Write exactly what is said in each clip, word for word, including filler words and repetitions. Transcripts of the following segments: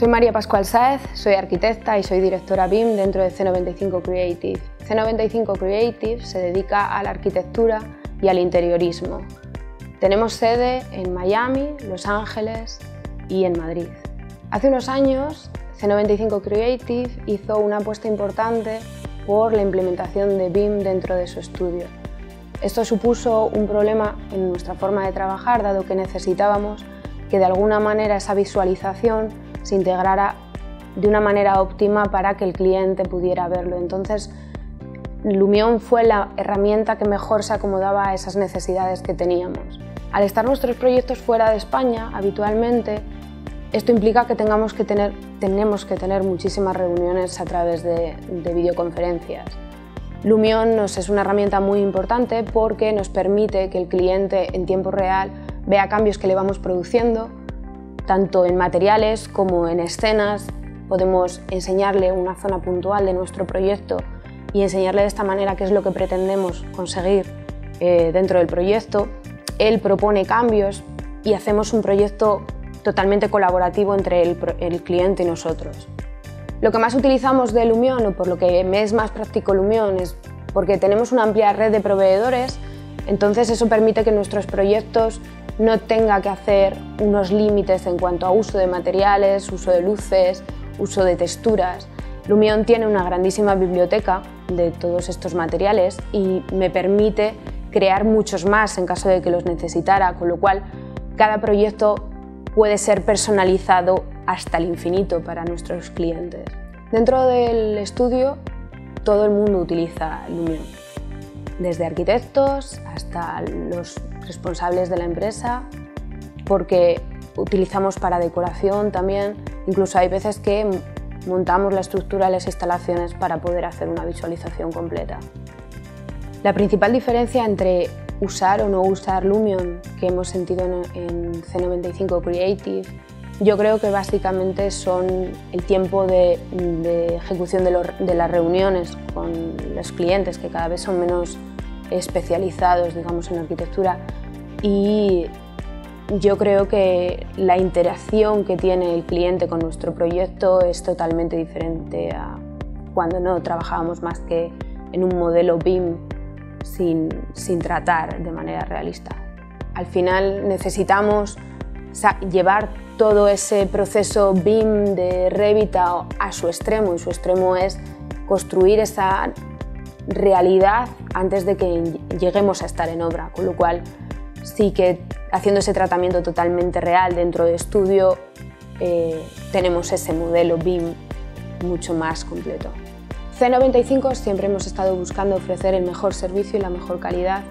Soy María Pascual Sáez, soy arquitecta y soy directora B I M dentro de C noventa y cinco Creative. C noventa y cinco Creative se dedica a la arquitectura y al interiorismo. Tenemos sede en Miami, Los Ángeles y en Madrid. Hace unos años, C noventa y cinco Creative hizo una apuesta importante por la implementación de B I M dentro de su estudio. Esto supuso un problema en nuestra forma de trabajar, dado que necesitábamos que de alguna manera esa visualización se integrara de una manera óptima para que el cliente pudiera verlo. Entonces, Lumion fue la herramienta que mejor se acomodaba a esas necesidades que teníamos. Al estar nuestros proyectos fuera de España, habitualmente, esto implica que, tengamos que tener, tenemos que tener muchísimas reuniones a través de, de videoconferencias. Lumion nos es una herramienta muy importante porque nos permite que el cliente en tiempo real vea cambios que le vamos produciendo, tanto en materiales como en escenas. Podemos enseñarle una zona puntual de nuestro proyecto y enseñarle de esta manera qué es lo que pretendemos conseguir eh, dentro del proyecto. Él propone cambios y hacemos un proyecto totalmente colaborativo entre el, el cliente y nosotros. Lo que más utilizamos de Lumion, o por lo que me es más práctico Lumion, es porque tenemos una amplia red de proveedores, entonces eso permite que nuestros proyectos no tenga que hacer unos límites en cuanto a uso de materiales, uso de luces, uso de texturas. Lumion tiene una grandísima biblioteca de todos estos materiales y me permite crear muchos más en caso de que los necesitara, con lo cual cada proyecto puede ser personalizado hasta el infinito para nuestros clientes. Dentro del estudio todo el mundo utiliza Lumion, desde arquitectos hasta los responsables de la empresa, porque utilizamos para decoración también. Incluso hay veces que montamos la estructura de las instalaciones para poder hacer una visualización completa. La principal diferencia entre usar o no usar Lumion que hemos sentido en C noventa y cinco Creative, yo creo que básicamente son el tiempo de, de ejecución de, los, de las reuniones con los clientes, que cada vez son menos especializados, digamos, en arquitectura, y yo creo que la interacción que tiene el cliente con nuestro proyecto es totalmente diferente a cuando no trabajábamos más que en un modelo B I M sin, sin tratar de manera realista. Al final necesitamos llevar todo ese proceso B I M de Revit a, a su extremo, y su extremo es construir esa realidad antes de que lleguemos a estar en obra, con lo cual sí que haciendo ese tratamiento totalmente real dentro de estudio eh, tenemos ese modelo B I M mucho más completo. C noventa y cinco siempre hemos estado buscando ofrecer el mejor servicio y la mejor calidad,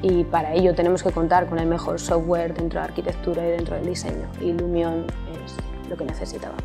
y para ello tenemos que contar con el mejor software dentro de arquitectura y dentro del diseño, y Lumion es lo que necesitábamos.